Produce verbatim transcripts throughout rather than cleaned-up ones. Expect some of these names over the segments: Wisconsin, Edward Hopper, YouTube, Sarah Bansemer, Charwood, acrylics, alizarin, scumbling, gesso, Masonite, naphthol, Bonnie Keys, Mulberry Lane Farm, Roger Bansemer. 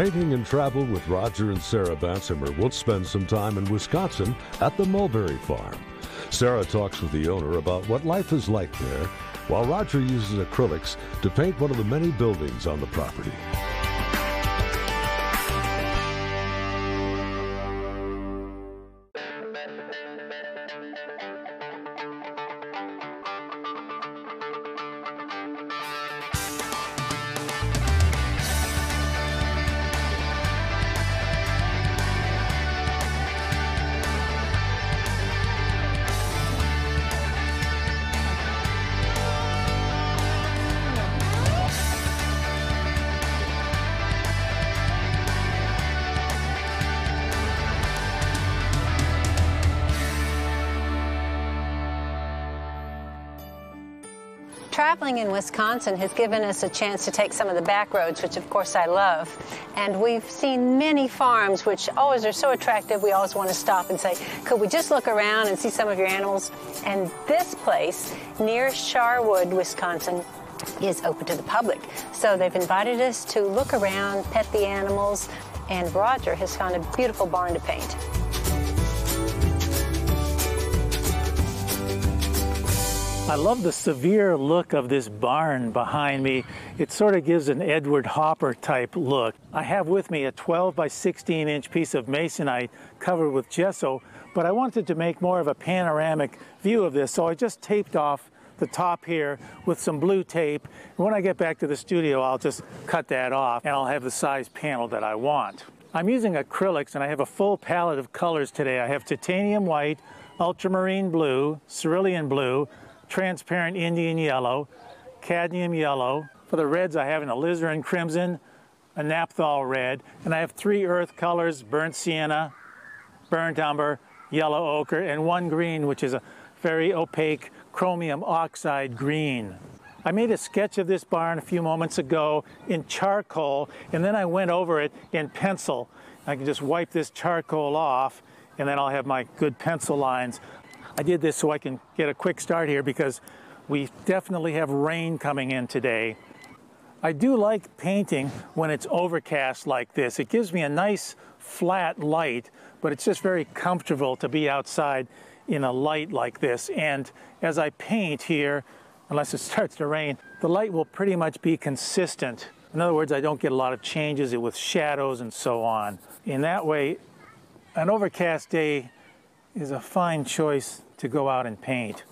Painting and Travel with Roger and Sarah Bansemer will spend some time in Wisconsin at the Mulberry Farm. Sarah talks with the owner about what life is like there, while Roger uses acrylics to paint one of the many buildings on the property. Traveling in Wisconsin has given us a chance to take some of the back roads, which of course I love. And we've seen many farms which always are so attractive, we always want to stop and say, could we just look around and see some of your animals? And this place near Charwood, Wisconsin, is open to the public. So they've invited us to look around, pet the animals, and Roger has found a beautiful barn to paint. I love the severe look of this barn behind me. It sort of gives an Edward Hopper type look. I have with me a twelve by sixteen inch piece of masonite covered with gesso, but I wanted to make more of a panoramic view of this, so I just taped off the top here with some blue tape. When I get back to the studio, I'll just cut that off and I'll have the size panel that I want. I'm using acrylics and I have a full palette of colors today. I have titanium white, ultramarine blue, cerulean blue, transparent Indian yellow, cadmium yellow. For the reds, I have an alizarin crimson, a naphthol red, and I have three earth colors, burnt sienna, burnt umber, yellow ochre, and one green, which is a very opaque chromium oxide green. I made a sketch of this barn a few moments ago in charcoal, and then I went over it in pencil. I can just wipe this charcoal off, and then I'll have my good pencil lines. I did this so I can get a quick start here because we definitely have rain coming in today. I do like painting when it's overcast like this. It gives me a nice flat light, but it's just very comfortable to be outside in a light like this. And as I paint here, unless it starts to rain, the light will pretty much be consistent. In other words, I don't get a lot of changes with shadows and so on. In that way, an overcast day is a fine choice to go out and paint.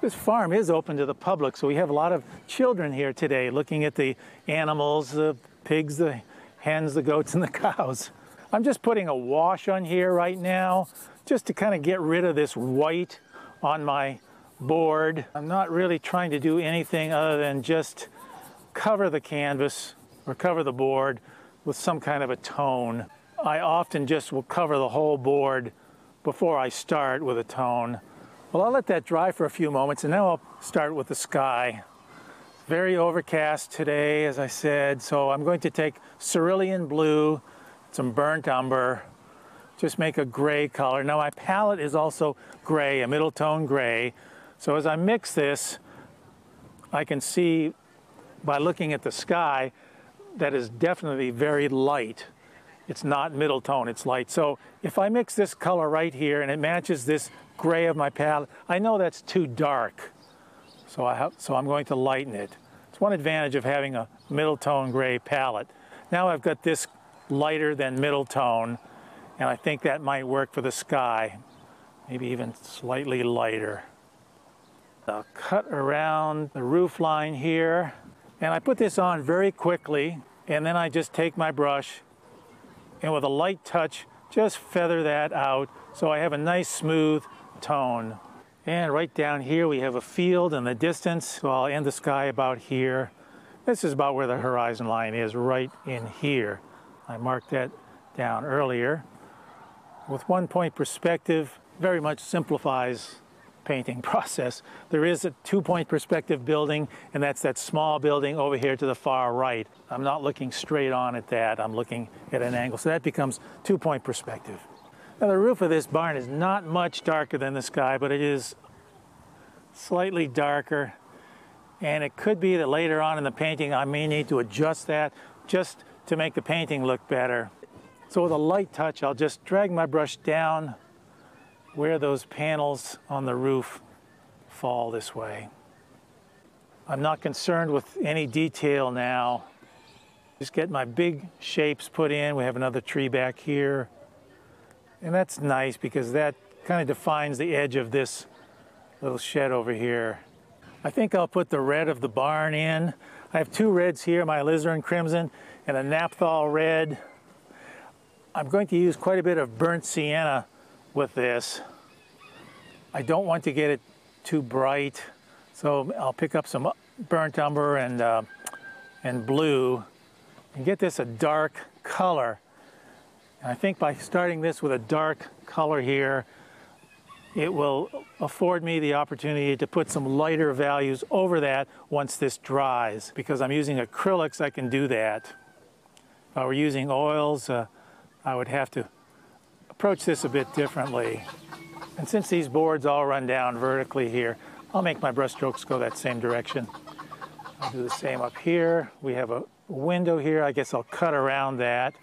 This farm is open to the public, so we have a lot of children here today looking at the animals, the pigs, the hens, the goats, and the cows. I'm just putting a wash on here right now just to kind of get rid of this white on my board. I'm not really trying to do anything other than just cover the canvas or cover the board with some kind of a tone. I often just will cover the whole board before I start with a tone. Well, I'll let that dry for a few moments and now I'll start with the sky. Very overcast today, as I said, so I'm going to take cerulean blue, some burnt umber, just make a gray color. Now my palette is also gray, a middle tone gray. So as I mix this, I can see by looking at the sky that is definitely very light. It's not middle tone, it's light. So if I mix this color right here and it matches this gray of my palette, I know that's too dark. So, I have, so I'm going to lighten it. It's one advantage of having a middle tone gray palette. Now I've got this lighter than middle tone, and I think that might work for the sky. Maybe even slightly lighter. I'll cut around the roof line here. And I put this on very quickly, and then I just take my brush and with a light touch, just feather that out so I have a nice smooth tone. And right down here we have a field in the distance, so I'll end the sky about here. This is about where the horizon line is, right in here. I marked that down earlier. With one point perspective, very much simplifies painting process. There is a two-point perspective building, and that's that small building over here to the far right. I'm not looking straight on at that. I'm looking at an angle, so that becomes two-point perspective. Now the roof of this barn is not much darker than the sky, but it is slightly darker, and it could be that later on in the painting I may need to adjust that just to make the painting look better. So with a light touch, I'll just drag my brush down where those panels on the roof fall this way. I'm not concerned with any detail now. Just get my big shapes put in. We have another tree back here. And that's nice because that kind of defines the edge of this little shed over here. I think I'll put the red of the barn in. I have two reds here, my alizarin crimson and a naphthol red. I'm going to use quite a bit of burnt sienna with this. I don't want to get it too bright, so I'll pick up some burnt umber and, uh, and blue and get this a dark color. And I think by starting this with a dark color here, it will afford me the opportunity to put some lighter values over that once this dries. Because I'm using acrylics, I can do that. If I were using oils, uh, I would have to approach this a bit differently. And since these boards all run down vertically here, I'll make my brush strokes go that same direction. I'll do the same up here. We have a window here. I guess I'll cut around that.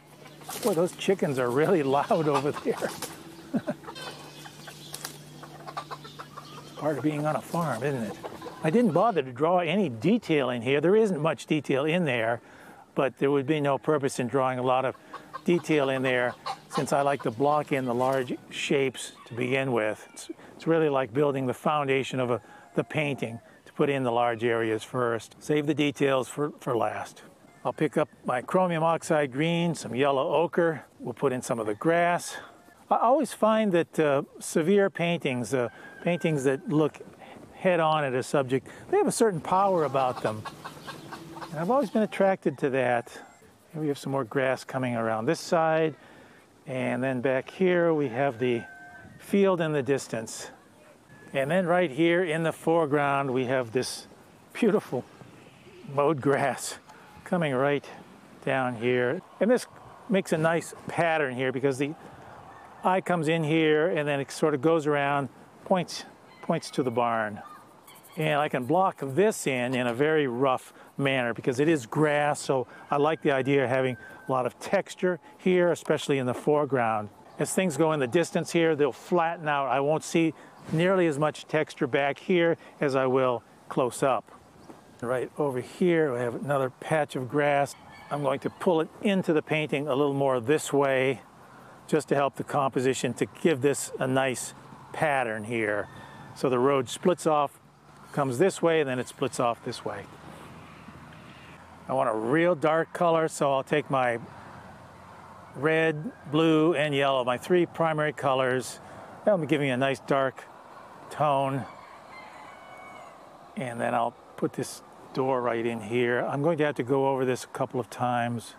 Boy, those chickens are really loud over there. Part of being on a farm, isn't it? I didn't bother to draw any detail in here. There isn't much detail in there, but there would be no purpose in drawing a lot of detail in there since I like to block in the large shapes to begin with. It's, it's really like building the foundation of a, the painting to put in the large areas first. Save the details for, for last. I'll pick up my chromium oxide green, some yellow ochre. We'll put in some of the grass. I always find that uh, severe paintings, uh, paintings that look head-on at a subject, they have a certain power about them. And I've always been attracted to that. Here we have some more grass coming around this side. And then back here we have the field in the distance. And then right here in the foreground we have this beautiful mowed grass coming right down here. And this makes a nice pattern here because the eye comes in here and then it sort of goes around, points, points to the barn. And I can block this in in a very rough manner because it is grass, so I like the idea of having a lot of texture here, especially in the foreground. As things go in the distance here, they'll flatten out. I won't see nearly as much texture back here as I will close up. Right over here, we have another patch of grass. I'm going to pull it into the painting a little more this way, just to help the composition to give this a nice pattern here. So the road splits off, comes this way, and then it splits off this way. I want a real dark color, so I'll take my red, blue, and yellow, my three primary colors. That'll give me a nice dark tone. And then I'll put this door right in here. I'm going to have to go over this a couple of times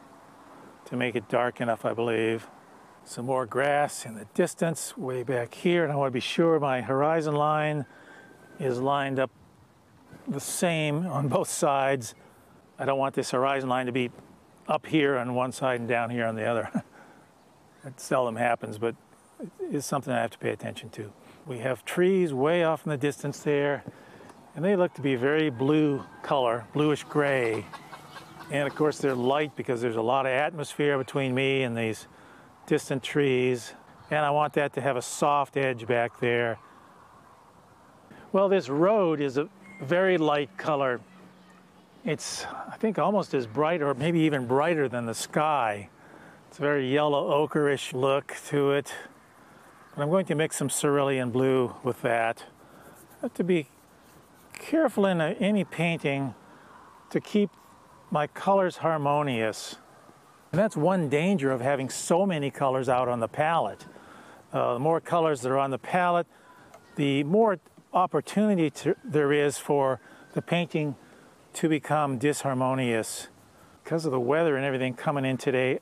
to make it dark enough, I believe. Some more grass in the distance way back here, and I want to be sure my horizon line is lined up the same on both sides. I don't want this horizon line to be up here on one side and down here on the other. That seldom happens, but it's something I have to pay attention to. We have trees way off in the distance there, and they look to be very blue color, bluish gray. And of course they're light because there's a lot of atmosphere between me and these distant trees, and I want that to have a soft edge back there. Well, this road is a very light color. It's, I think, almost as bright or maybe even brighter than the sky. It's a very yellow ochreish look to it. But I'm going to mix some cerulean blue with that. I have to be careful in a, any painting to keep my colors harmonious. And that's one danger of having so many colors out on the palette. Uh, the more colors that are on the palette, the more opportunity to, there is for the painting to become disharmonious. Because of the weather and everything coming in today,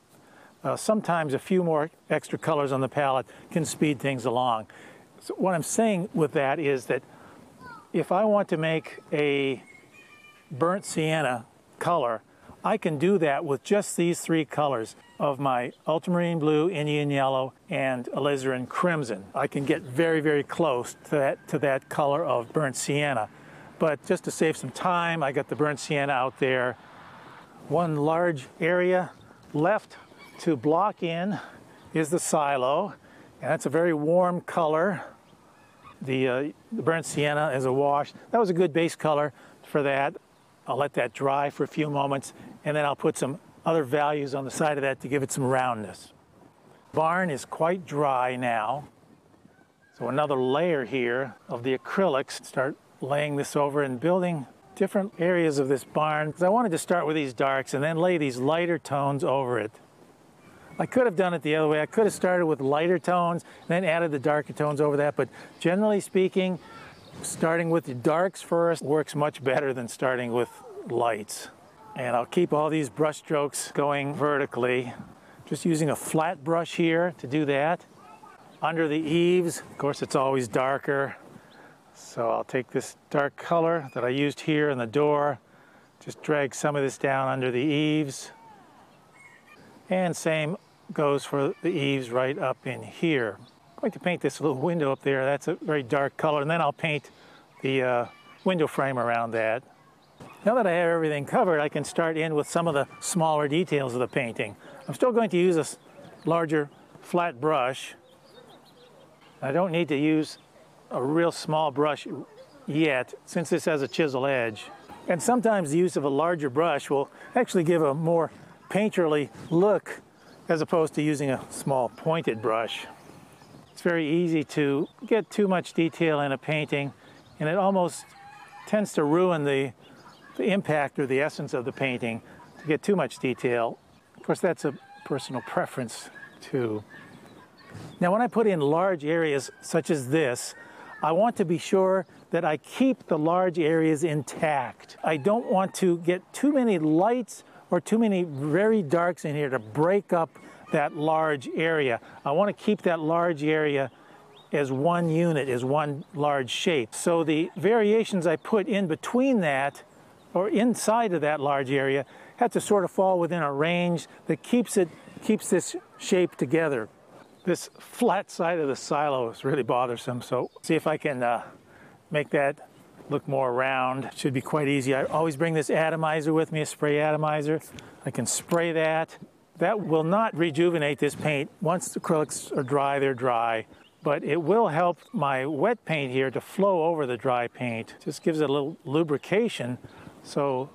uh, sometimes a few more extra colors on the palette can speed things along. So what I'm saying with that is that if I want to make a burnt sienna color, I can do that with just these three colors of my ultramarine blue, Indian yellow, and alizarin crimson. I can get very, very close to that, to that color of burnt sienna. But just to save some time, I got the burnt sienna out there. One large area Left to block in is the silo, and that's a very warm color. The, uh, the burnt sienna is a wash. That was a good base color for that. I'll let that dry for a few moments, and then I'll put some other values on the side of that to give it some roundness. Barn is quite dry now, so another layer here of the acrylics. Start laying this over and building different areas of this barn, because I wanted to start with these darks and then lay these lighter tones over it. I could have done it the other way. I could have started with lighter tones and then added the darker tones over that, but generally speaking, starting with the darks first works much better than starting with lights. And I'll keep all these brush strokes going vertically. Just using a flat brush here to do that. Under the eaves, of course, it's always darker. So I'll take this dark color that I used here in the door, just drag some of this down under the eaves. And same goes for the eaves right up in here. I'm going to paint this little window up there. That's a very dark color, and then I'll paint the uh, window frame around that. Now that I have everything covered, I can start in with some of the smaller details of the painting. I'm still going to use a larger flat brush. I don't need to use a real small brush yet, since this has a chisel edge. And sometimes the use of a larger brush will actually give a more painterly look as opposed to using a small pointed brush. It's very easy to get too much detail in a painting, and it almost tends to ruin the, the impact or the essence of the painting to get too much detail. Of course, that's a personal preference too. Now, when I put in large areas such as this, I want to be sure that I keep the large areas intact. I don't want to get too many lights or too many very darks in here to break up that large area. I want to keep that large area as one unit, as one large shape. So the variations I put in between that or inside of that large area have to sort of fall within a range that keeps it, keeps this shape together. This flat side of the silo is really bothersome, so see if I can uh, make that look more round. It should be quite easy. I always bring this atomizer with me, a spray atomizer. I can spray that. That will not rejuvenate this paint. Once the acrylics are dry, they're dry, but it will help my wet paint here to flow over the dry paint. Just gives it a little lubrication so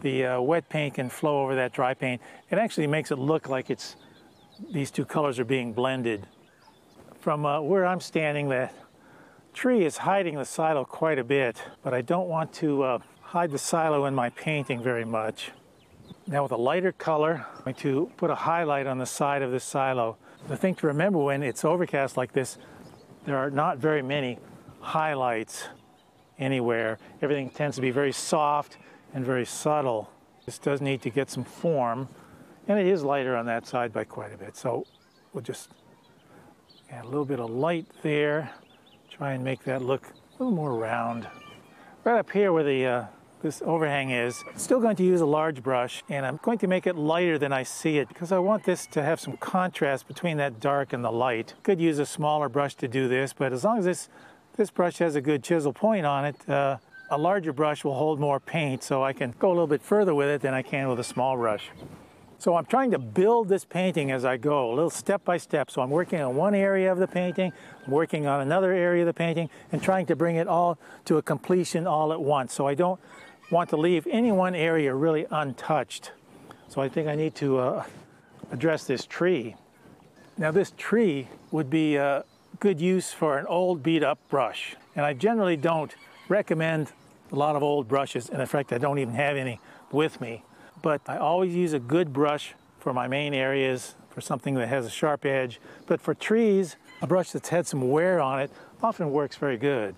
the uh, wet paint can flow over that dry paint. It actually makes it look like it's these two colors are being blended. From uh, where I'm standing, that tree is hiding the silo quite a bit, but I don't want to uh, hide the silo in my painting very much. Now with a lighter color, I'm going to put a highlight on the side of this silo. The thing to remember when it's overcast like this, there are not very many highlights anywhere. Everything tends to be very soft and very subtle. This does need to get some form. And it is lighter on that side by quite a bit. So we'll just add a little bit of light there. Try and make that look a little more round. Right up here where the, uh, this overhang is, I'm still going to use a large brush, and I'm going to make it lighter than I see it because I want this to have some contrast between that dark and the light. Could use a smaller brush to do this, but as long as this, this brush has a good chisel point on it, uh, a larger brush will hold more paint, so I can go a little bit further with it than I can with a small brush. So I'm trying to build this painting as I go, a little step by step. So I'm working on one area of the painting, I'm working on another area of the painting, and trying to bring it all to a completion all at once. So I don't want to leave any one area really untouched. So I think I need to uh, address this tree. Now this tree would be a good use for an old beat-up brush. And I generally don't recommend a lot of old brushes, and in fact I don't even have any with me. But I always use a good brush for my main areas, for something that has a sharp edge. But for trees, a brush that's had some wear on it often works very good.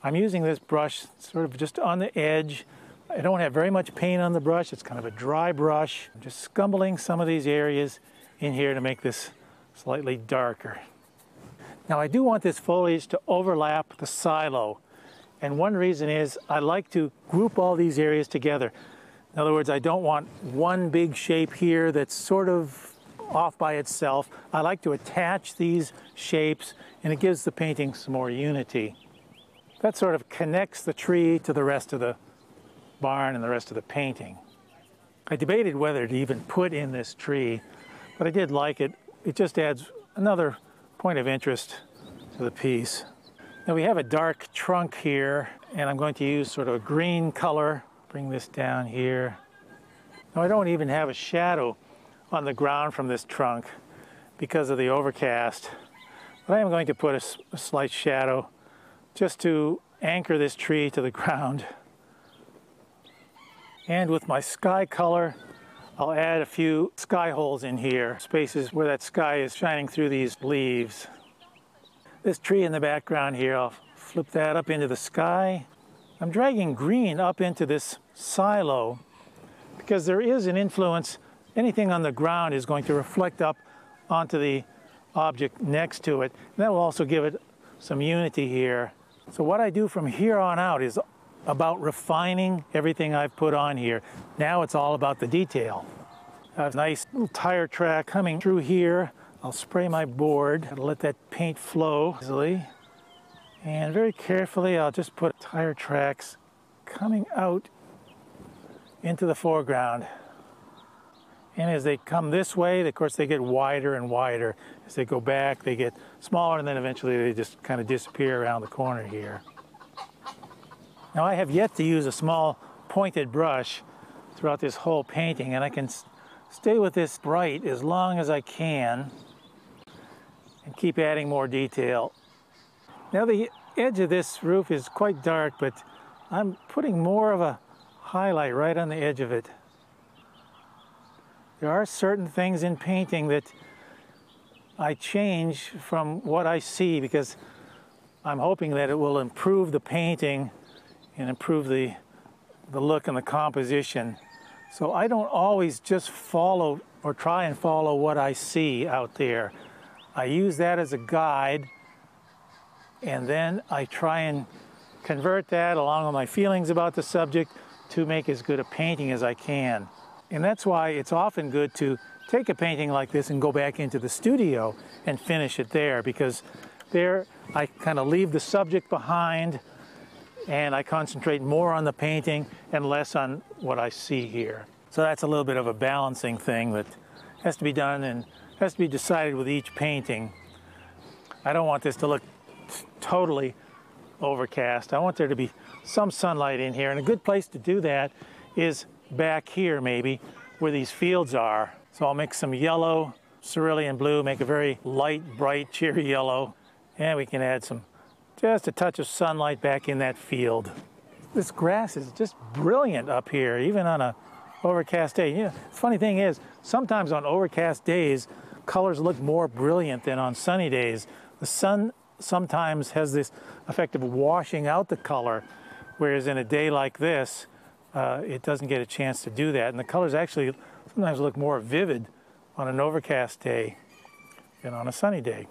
I'm using this brush sort of just on the edge. I don't have very much paint on the brush. It's kind of a dry brush. I'm just scumbling some of these areas in here to make this slightly darker. Now I do want this foliage to overlap the silo. And one reason is I like to group all these areas together. In other words, I don't want one big shape here that's sort of off by itself. I like to attach these shapes, and it gives the painting some more unity. That sort of connects the tree to the rest of the barn and the rest of the painting. I debated whether to even put in this tree, but I did like it. It just adds another point of interest to the piece. Now we have a dark trunk here, and I'm going to use sort of a green color. Bring this down here. Now I don't even have a shadow on the ground from this trunk because of the overcast, but I am going to put a, a slight shadow just to anchor this tree to the ground. And with my sky color, I'll add a few sky holes in here, spaces where that sky is shining through these leaves. This tree in the background here, I'll flip that up into the sky. I'm dragging green up into this silo because there is an influence. Anything on the ground is going to reflect up onto the object next to it. And that will also give it some unity here. So what I do from here on out is about refining everything I've put on here. Now it's all about the detail. I have a nice little tire track coming through here. I'll spray my board. I'll let that paint flow easily. And very carefully, I'll just put tire tracks coming out into the foreground. And as they come this way, of course, they get wider and wider. As they go back, they get smaller, and then eventually they just kind of disappear around the corner here. Now I have yet to use a small pointed brush throughout this whole painting, and I can stay with this bright as long as I can and keep adding more detail. Now the edge of this roof is quite dark, but I'm putting more of a highlight right on the edge of it. There are certain things in painting that I change from what I see because I'm hoping that it will improve the painting and improve the, the look and the composition. So I don't always just follow or try and follow what I see out there. I use that as a guide, and then I try and convert that along with my feelings about the subject to make as good a painting as I can. And that's why it's often good to take a painting like this and go back into the studio and finish it there, because there I kind of leave the subject behind and I concentrate more on the painting and less on what I see here. So that's a little bit of a balancing thing that has to be done and has to be decided with each painting. I don't want this to look totally overcast. I want there to be some sunlight in here, and a good place to do that is back here maybe, where these fields are. So I'll make some yellow, cerulean blue, make a very light, bright, cheery yellow, and we can add some just a touch of sunlight back in that field. This grass is just brilliant up here, even on a overcast day. You know, the funny thing is, sometimes on overcast days, colors look more brilliant than on sunny days. The sun sometimes has this effect of washing out the color, whereas in a day like this, uh, it doesn't get a chance to do that. And the colors actually sometimes look more vivid on an overcast day than on a sunny day.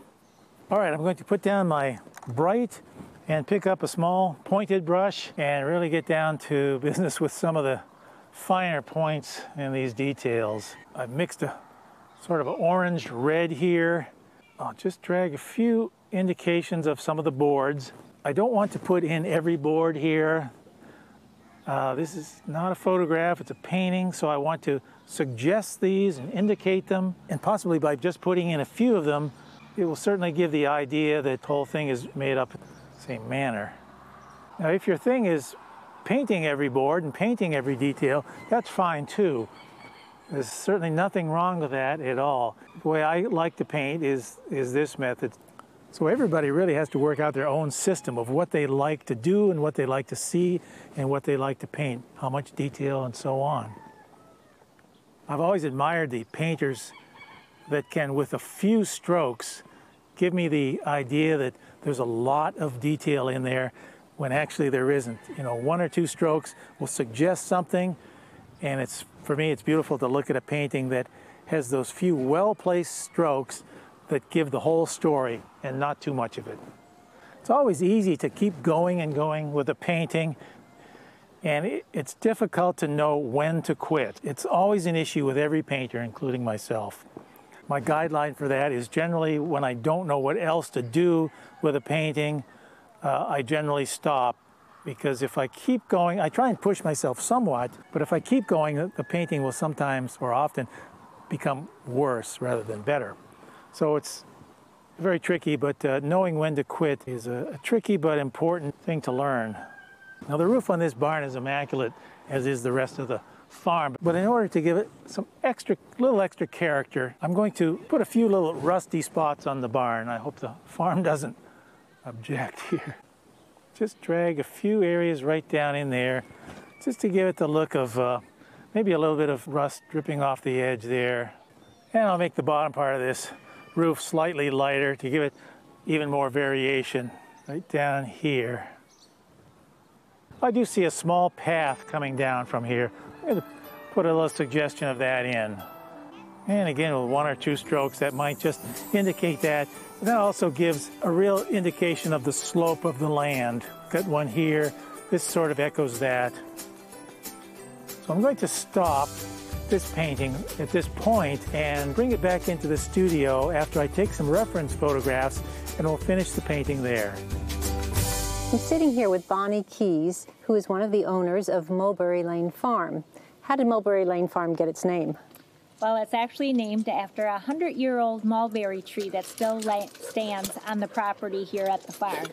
All right, I'm going to put down my bright and pick up a small pointed brush and really get down to business with some of the finer points in these details. I've mixed a sort of an orange red here. I'll just drag a few indications of some of the boards. I don't want to put in every board here. Uh, this is not a photograph, it's a painting, so I want to suggest these and indicate them, and possibly by just putting in a few of them, it will certainly give the idea that the whole thing is made up in the same manner. Now, if your thing is painting every board and painting every detail, that's fine too. There's certainly nothing wrong with that at all. The way I like to paint is, is this method. So everybody really has to work out their own system of what they like to do and what they like to see and what they like to paint, how much detail and so on. I've always admired the painters that can, with a few strokes, give me the idea that there's a lot of detail in there when actually there isn't. You know, one or two strokes will suggest something, and it's, for me, it's beautiful to look at a painting that has those few well-placed strokes that give the whole story and not too much of it. It's always easy to keep going and going with a painting, and it's difficult to know when to quit. It's always an issue with every painter, including myself. My guideline for that is generally when I don't know what else to do with a painting, uh, I generally stop because if I keep going, I try and push myself somewhat, but if I keep going, the painting will sometimes or often become worse rather than better. So it's very tricky, but uh, knowing when to quit is a, a tricky but important thing to learn. Now the roof on this barn is immaculate, as is the rest of the farm, but in order to give it some extra, little extra character, I'm going to put a few little rusty spots on the barn. I hope the farm doesn't object here. Just drag a few areas right down in there, just to give it the look of uh, maybe a little bit of rust dripping off the edge there. And I'll make the bottom part of this roof slightly lighter to give it even more variation right down here. I do see a small path coming down from here. I'm going to put a little suggestion of that in. And again, with one or two strokes, that might just indicate that. And that also gives a real indication of the slope of the land. Got one here. This sort of echoes that. So I'm going to stop this painting at this point and bring it back into the studio after I take some reference photographs, and we'll finish the painting there. I'm sitting here with Bonnie Keys, who is one of the owners of Mulberry Lane Farm. How did Mulberry Lane Farm get its name? Well, it's actually named after a hundred-year-old mulberry tree that still stands on the property here at the farm.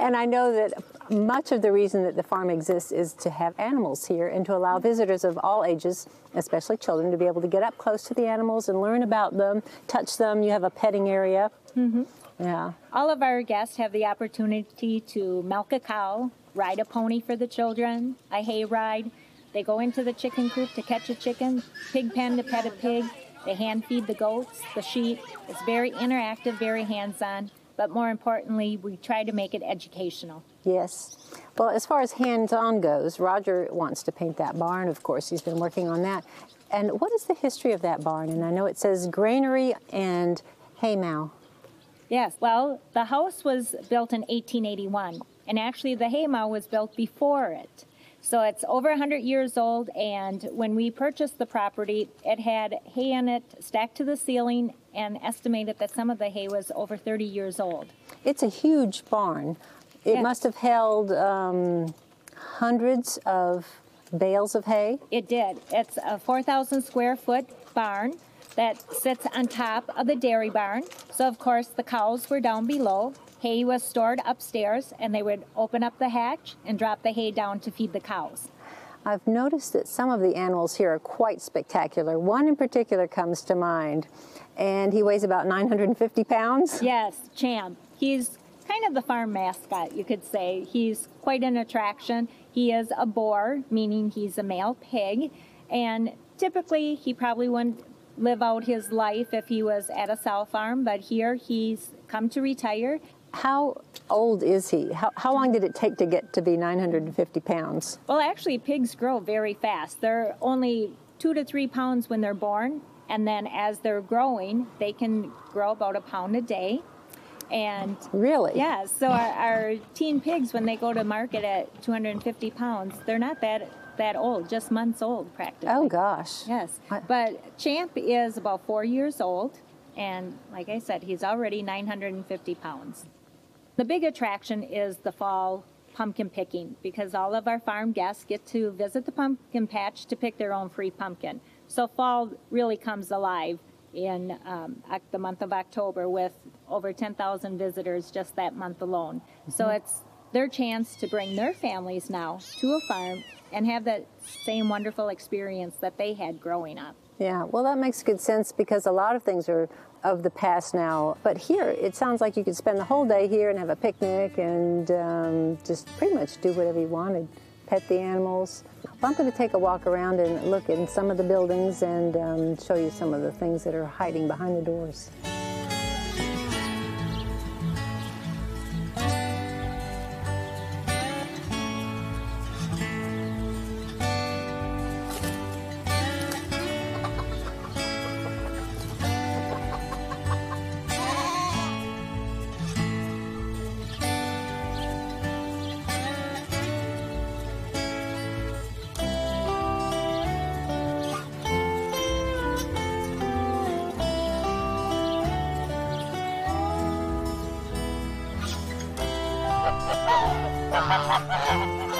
And I know that much of the reason that the farm exists is to have animals here and to allow visitors of all ages, especially children, to be able to get up close to the animals and learn about them, touch them. You have a petting area. Mm-hmm. Yeah. All of our guests have the opportunity to milk a cow, ride a pony for the children, a hay ride. They go into the chicken coop to catch a chicken, pig pen to pet a pig. They hand feed the goats, the sheep. It's very interactive, very hands-on, but more importantly, we try to make it educational. Yes. Well, as far as hands-on goes, Roger wants to paint that barn, of course. He's been working on that. And what is the history of that barn? And I know it says granary and haymow. Yes. Well, the house was built in eighteen eighty-one, and actually the haymow was built before it. So it's over a hundred years old, and when we purchased the property, it had hay in it stacked to the ceiling, and estimated that some of the hay was over thirty years old. It's a huge barn. It yes. must have held um, hundreds of bales of hay. It did. It's a four thousand square foot barn that sits on top of the dairy barn. So, of course, the cows were down below. Hay was stored upstairs, and they would open up the hatch and drop the hay down to feed the cows. I've noticed that some of the animals here are quite spectacular. One in particular comes to mind, and he weighs about nine hundred fifty pounds. Yes, Champ. He's kind of the farm mascot, you could say. He's quite an attraction. He is a boar, meaning he's a male pig, and typically he probably wouldn't live out his life if he was at a sow farm, but here he's come to retire. How old is he? How, how long did it take to get to be nine hundred fifty pounds? Well, actually, pigs grow very fast. They're only two to three pounds when they're born, and then as they're growing, they can grow about a pound a day. And really? Yeah, so our, our teen pigs, when they go to market at two hundred fifty pounds, they're not that that old, just months old practically. Oh, gosh. Yes, but Champ is about four years old, and like I said, he's already nine hundred fifty pounds. The big attraction is the fall pumpkin picking, because all of our farm guests get to visit the pumpkin patch to pick their own free pumpkin. So fall really comes alive in um, the month of October, with over ten thousand visitors just that month alone. Mm-hmm. So it's their chance to bring their families now to a farm and have that same wonderful experience that they had growing up. Yeah, well, that makes good sense, because a lot of things are of the past now. But here, it sounds like you could spend the whole day here and have a picnic and um, just pretty much do whatever you wanted. Pet the animals. I'm going to take a walk around and look in some of the buildings and um, show you some of the things that are hiding behind the doors. Ha, ha, ha.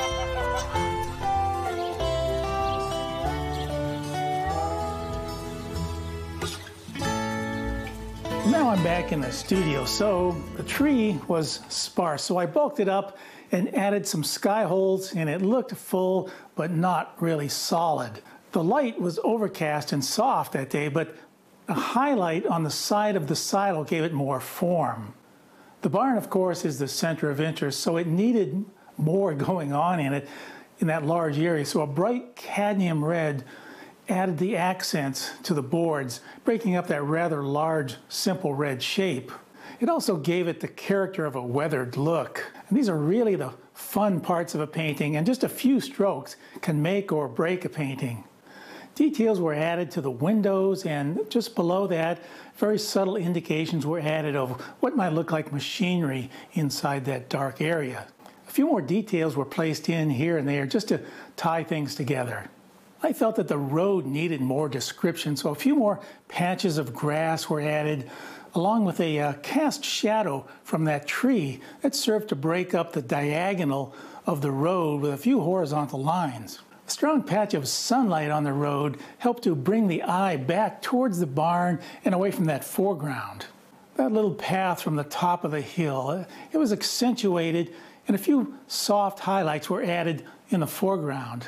Now I'm back in the studio. So the tree was sparse, so I bulked it up and added some sky holes, and it looked full but not really solid. The light was overcast and soft that day, but a highlight on the side of the sidle gave it more form. The barn, of course, is the center of interest, so it needed more going on in it in that large area. So a bright cadmium red added the accents to the boards, breaking up that rather large, simple red shape. It also gave it the character of a weathered look. And these are really the fun parts of a painting, and just a few strokes can make or break a painting. Details were added to the windows, and just below that, very subtle indications were added of what might look like machinery inside that dark area. A few more details were placed in here and there just to tie things together. I felt that the road needed more description, so a few more patches of grass were added, along with a uh, cast shadow from that tree that served to break up the diagonal of the road with a few horizontal lines. A strong patch of sunlight on the road helped to bring the eye back towards the barn and away from that foreground. That little path from the top of the hill, it was accentuated, and a few soft highlights were added in the foreground.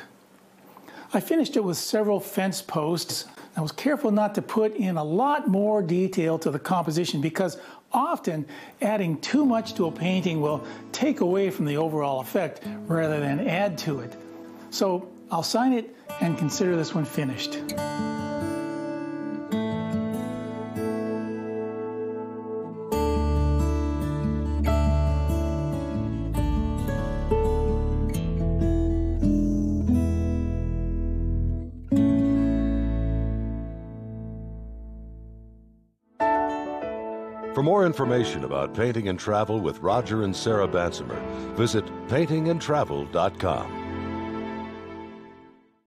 I finished it with several fence posts. I was careful not to put in a lot more detail to the composition, because often adding too much to a painting will take away from the overall effect rather than add to it. So I'll sign it and consider this one finished. For more information about painting and travel with Roger and Sarah Bansemer, visit painting and travel dot com.